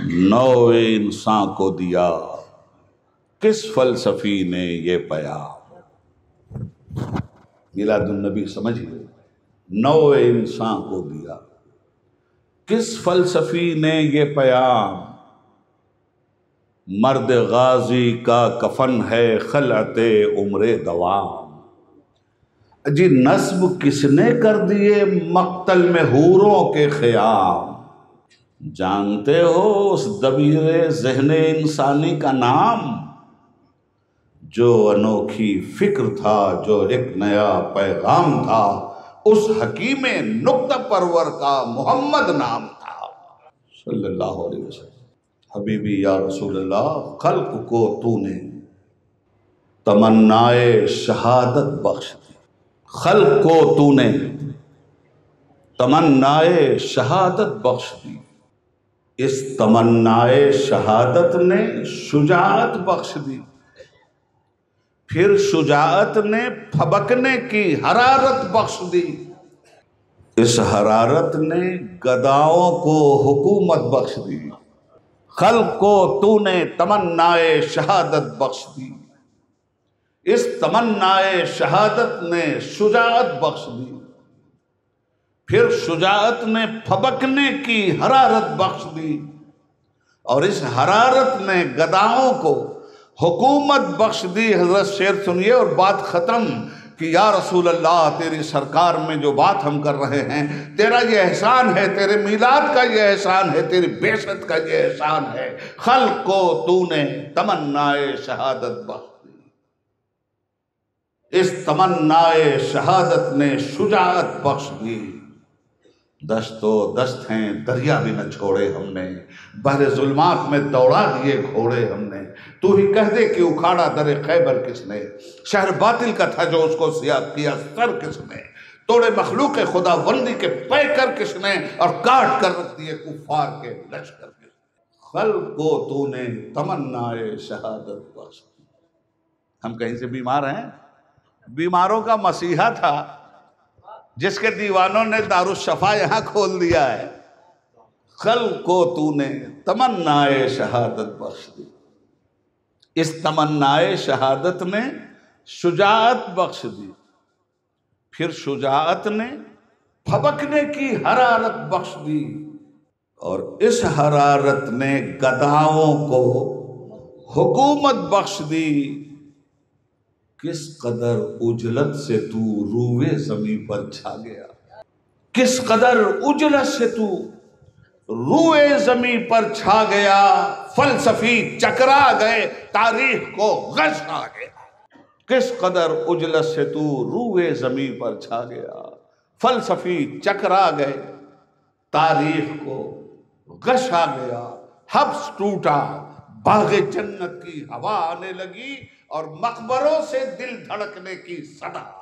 नौ इंसान को दिया किस फलसफी ने ये पया। मिलादुन्नबी समझिए, नौ इंसान को दिया किस फलसफी ने ये पयाम, मर्द गाजी का कफन है खलअते उम्रे दवाम। जी नस्ब किसने कर दिए मक्तल में हूरों के ख़याम। जानते हो उस दबीरे ज़हने इंसानी का नाम, जो अनोखी फिक्र था, जो एक नया पैगाम था, उस हकीमे नुक्ता परवर का मोहम्मद नाम था सल्लल्लाहु अलैहि वसल्लम। हबीबी या रसूलल्लाह, खल्क को तूने तमन्नाए शहादत बख्श दी। खल्क को तूने तमन्नाए शहादत बख्श दी। इस तमन्नाए शहादत ने शुजाअत बख्श दी, फिर शुजाअत ने फबकने की हरारत बख्श दी, इस हरारत ने गदाओं को हुकूमत बख्श दी। खल्क को तूने तमन्नाए शहादत बख्श दी, इस तमन्नाए शहादत ने शुजाअत बख्श दी, फिर शुजाअत ने फबकने की हरारत बख्श दी, और इस हरारत ने गदाओं को हुकूमत बख्श दी। हजरत शेर सुनिए और बात ख़त्म कि या रसूल अल्लाह, तेरी सरकार में जो बात हम कर रहे हैं, तेरा ये एहसान है, तेरे मीलाद का ये एहसान है, तेरी बेशत का ये एहसान है। खल्क को तूने तमन्नाए शहादत बख्श दी, इस तमन्नाए शहादत ने शुजाअत बख्श दी। दस्तो दस्त हैं दरिया भी न छोड़े हमने, बहरे जुल्मात में दौड़ा दिए घोड़े हमने। तू ही कह दे कि उखाड़ा दरे खैबर किसने, शहर बातिल का था जो उसको सियाब किया सर किसने, तोड़े मखलूक खुदाबंदी के पैकर किसने, और काट कर रख दिए कुफार के लश्कर किसने। खल्क को तूने तमन्नाए शहादत बख्श दी। हम कहीं से बीमार हैं, बीमारों का मसीहा था जिसके दीवानों ने दारुशफा यहाँ खोल दिया है। खल्क को तूने तमन्नाए शहादत बख्श दी, इस तमन्नाए शहादत ने शुजाअत बख्श दी, फिर शुजाअत ने फबकने की हरारत बख्श दी, और इस हरारत ने गधाओं को हुकूमत बख्श दी। किस कदर उजलत से तू रूए ज़मीं पर छा गया, किस कदर उजलत से तू रूए ज़मीं पर छा गया, फलसफी चकरा गए, तारीख को गश आ गया। किस कदर उजलत से तू रूए ज़मीं पर छा गया, फलसफी चकरा गए, तारीख को गश आ गया। हब्स टूटा, बाग़े जन्नत की हवा आने लगी, और मकबरों से दिल धड़कने की सदा।